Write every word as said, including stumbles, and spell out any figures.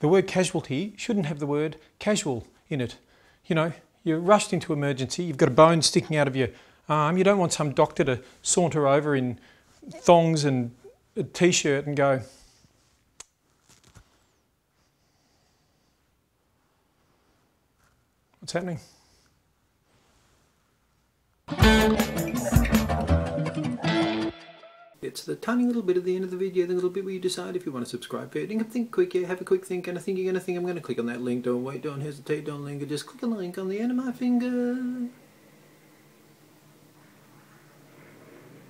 The word casualty shouldn't have the word casual in it. You know, you're rushed into emergency, you've got a bone sticking out of your arm, you don't want some doctor to saunter over in thongs and a t-shirt and go, "What's happening?" It's the tiny little bit at the end of the video, the little bit where you decide if you want to subscribe for it. And think quick, yeah, have a quick think, and I think you're going to think I'm going to click on that link. Don't wait, don't hesitate, don't linger, just click on the link on the end of my finger.